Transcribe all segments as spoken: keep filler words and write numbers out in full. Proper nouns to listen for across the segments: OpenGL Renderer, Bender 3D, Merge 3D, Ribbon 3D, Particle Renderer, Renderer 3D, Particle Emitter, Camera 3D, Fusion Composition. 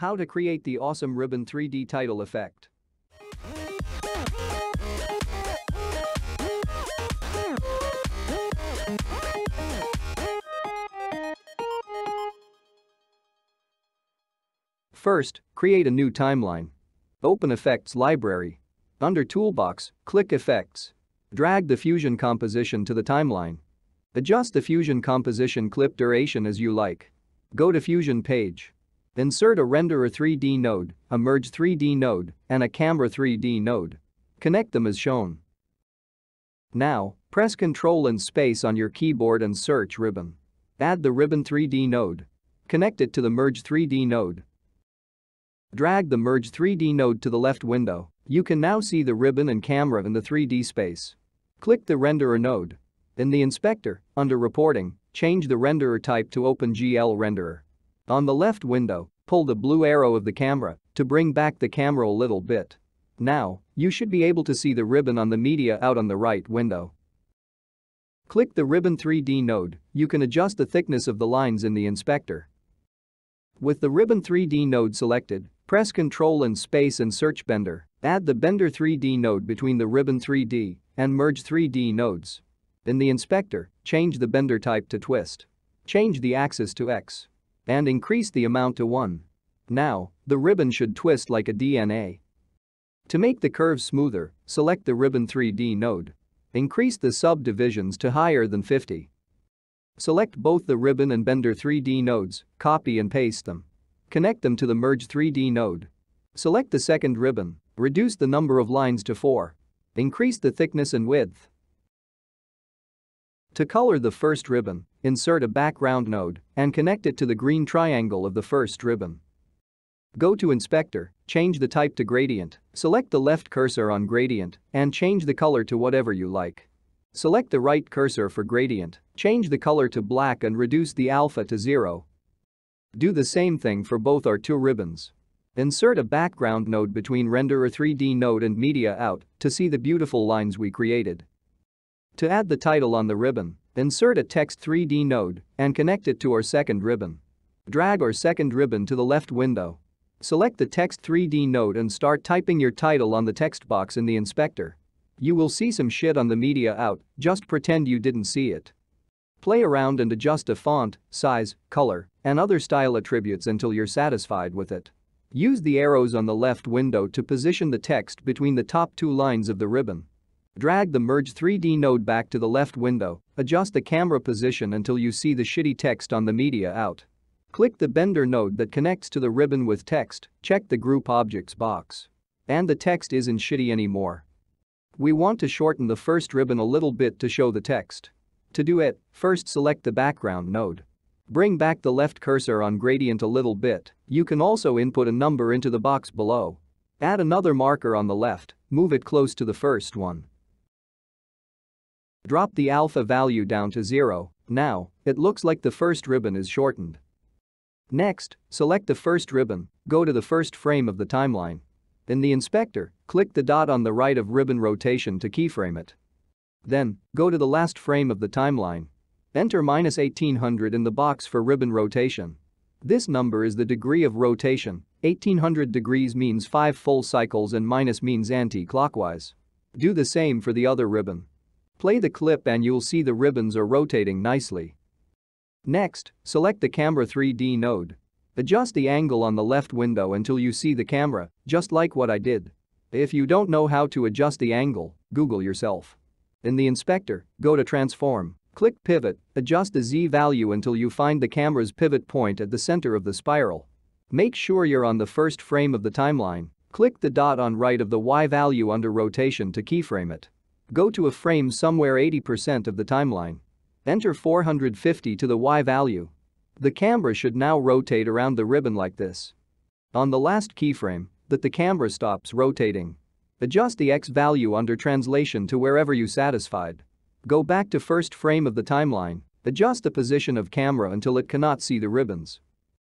How to create the awesome Ribbon three D title effect. First, create a new timeline. Open Effects Library. Under Toolbox, click Effects. Drag the Fusion Composition to the timeline. Adjust the Fusion Composition clip duration as you like. Go to Fusion page. Insert a Renderer three D node, a Merge three D node, and a Camera three D node. Connect them as shown. Now, press Ctrl and space on your keyboard and search Ribbon. Add the Ribbon three D node. Connect it to the Merge three D node. Drag the Merge three D node to the left window. You can now see the ribbon and camera in the three D space. Click the Renderer node. In the inspector, under Reporting, change the renderer type to OpenGL Renderer. On the left window, pull the blue arrow of the camera to bring back the camera a little bit. Now, you should be able to see the ribbon on the media out on the right window. Click the Ribbon three D node. You can adjust the thickness of the lines in the inspector. With the Ribbon three D node selected, press Ctrl and space and search Bender. Add the Bender three D node between the Ribbon three D and Merge three D nodes. In the inspector, change the Bender type to Twist. Change the axis to X. And increase the amount to one. Now, the ribbon should twist like a D N A. To make the curve smoother, select the Ribbon three D node. Increase the subdivisions to higher than fifty. Select both the Ribbon and Bender three D nodes, copy and paste them. Connect them to the Merge three D node. Select the second ribbon, reduce the number of lines to four. Increase the thickness and width. To color the first ribbon, insert a background node and connect it to the green triangle of the first ribbon. Go to Inspector, change the type to Gradient, select the left cursor on Gradient, and change the color to whatever you like. Select the right cursor for Gradient, change the color to black and reduce the alpha to zero. Do the same thing for both our two ribbons. Insert a background node between Renderer three D node and Media Out to see the beautiful lines we created. To add the title on the ribbon, insert a Text three D node and connect it to our second ribbon. Drag our second ribbon to the left window. Select the Text three D node and start typing your title on the text box in the inspector. You will see some shit on the media out, just pretend you didn't see it. Play around and adjust a font, size, color, and other style attributes until you're satisfied with it. Use the arrows on the left window to position the text between the top two lines of the ribbon. Drag the Merge three D node back to the left window, adjust the camera position until you see the shitty text on the media out. Click the Bender node that connects to the ribbon with text, check the Group Objects box. And the text isn't shitty anymore. We want to shorten the first ribbon a little bit to show the text. To do it, first select the background node. Bring back the left cursor on gradient a little bit, you can also input a number into the box below. Add another marker on the left, move it close to the first one. Drop the alpha value down to zero, now, it looks like the first ribbon is shortened. Next, select the first ribbon, go to the first frame of the timeline. In the inspector, click the dot on the right of ribbon rotation to keyframe it. Then, go to the last frame of the timeline. Enter minus eighteen hundred in the box for ribbon rotation. This number is the degree of rotation, eighteen hundred degrees means five full cycles and minus means anti-clockwise. Do the same for the other ribbon. Play the clip and you'll see the ribbons are rotating nicely. Next, select the Camera three D node. Adjust the angle on the left window until you see the camera, just like what I did. If you don't know how to adjust the angle, Google yourself. In the inspector, go to Transform, click Pivot, adjust the Z value until you find the camera's pivot point at the center of the spiral. Make sure you're on the first frame of the timeline, click the dot on right of the Y value under rotation to keyframe it. Go to a frame somewhere eighty percent of the timeline. Enter four hundred fifty to the Y value. The camera should now rotate around the ribbon like this. On the last keyframe, that the camera stops rotating. Adjust the X value under translation to wherever you satisfied. Go back to first frame of the timeline, adjust the position of camera until it cannot see the ribbons.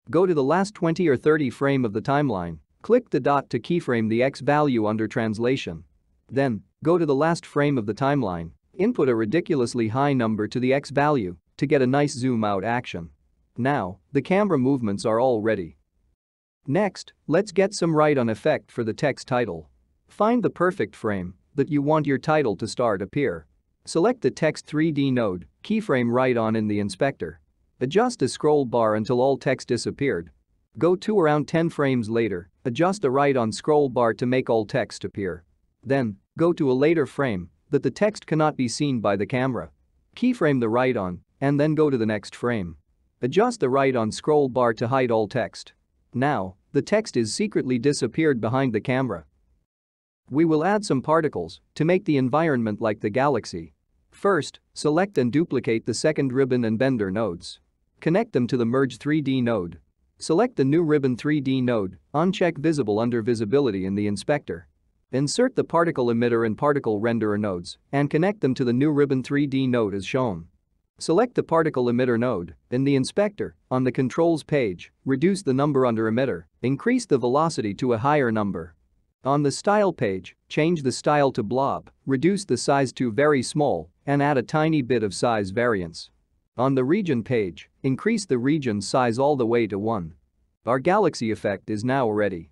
Go to the last twenty or thirty frame of the timeline, click the dot to keyframe the X value under translation. Then, go to the last frame of the timeline, input a ridiculously high number to the X value to get a nice zoom out action. Now, the camera movements are all ready. Next, let's get some right on effect for the text title. Find the perfect frame that you want your title to start appear. Select the text three D node, keyframe right on in the inspector. Adjust the scroll bar until all text disappeared. Go to around ten frames later, adjust the right on scroll bar to make all text appear. Then, go to a later frame that the text cannot be seen by the camera. Keyframe the right on, and then go to the next frame. Adjust the right on scroll bar to hide all text. Now, the text is secretly disappeared behind the camera. We will add some particles to make the environment like the galaxy. First, select and duplicate the second Ribbon and Bender nodes. Connect them to the Merge three D node. Select the new Ribbon three D node, uncheck Visible under Visibility in the inspector. Insert the Particle Emitter and Particle Renderer nodes and connect them to the new Ribbon three D node as shown. Select the Particle Emitter node in the inspector, on the Controls page, reduce the number under Emitter, increase the velocity to a higher number. On the Style page, change the style to Blob, reduce the size to very small, and add a tiny bit of size variance. On the Region page, increase the region size all the way to one. Our galaxy effect is now ready.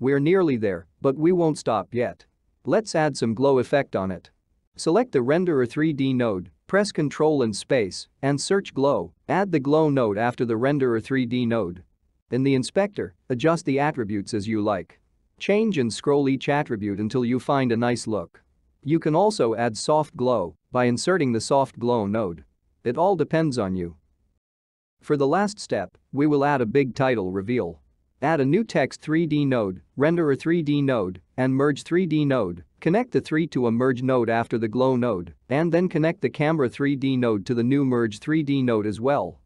We're nearly there, but we won't stop yet. Let's add some glow effect on it. Select the Renderer three D node, press Ctrl and space, and search Glow, add the Glow node after the Renderer three D node. In the inspector, adjust the attributes as you like. Change and scroll each attribute until you find a nice look. You can also add Soft Glow by inserting the Soft Glow node. It all depends on you. For the last step, we will add a big title reveal. Add a new text three D node, Renderer three D node, and Merge three D node, connect the three to a Merge node after the Glow node, and then connect the Camera three D node to the new Merge three D node as well.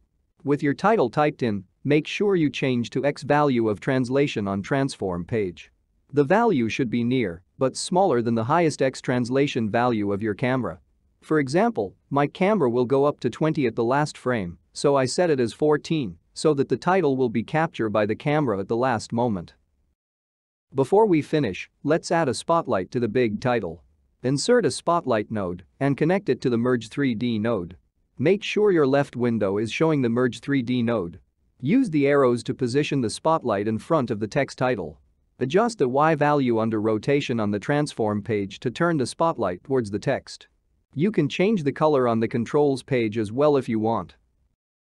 With your title typed in, make sure you change to X value of translation on transform page. The value should be near, but smaller than the highest X translation value of your camera. For example, my camera will go up to twenty at the last frame, so I set it as fourteen, so that the title will be captured by the camera at the last moment. Before we finish, let's add a spotlight to the big title. Insert a spotlight node and connect it to the Merge three D node. Make sure your left window is showing the Merge three D node. Use the arrows to position the spotlight in front of the text title. Adjust the Y value under rotation on the transform page to turn the spotlight towards the text. You can change the color on the Controls page as well if you want.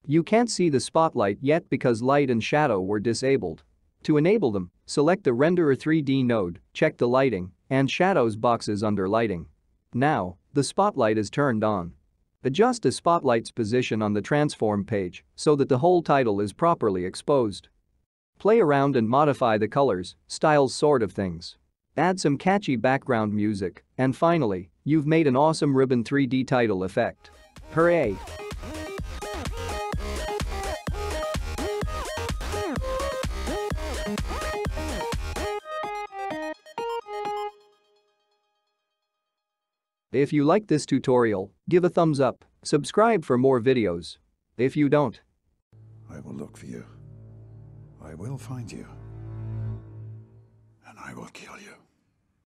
You can't see the spotlight yet because light and shadow were disabled. To enable them, select the Renderer three D node, check the Lighting and Shadows boxes under Lighting. Now, the spotlight is turned on. Adjust the spotlight's position on the transform page so that the whole title is properly exposed. Play around and modify the colors, styles, sort of things. Add some catchy background music, and finally, you've made an awesome Ribbon three D title effect. Hooray! If you like this tutorial, give a thumbs up, subscribe for more videos. If you don't, I will look for you. I will find you. And I will kill you.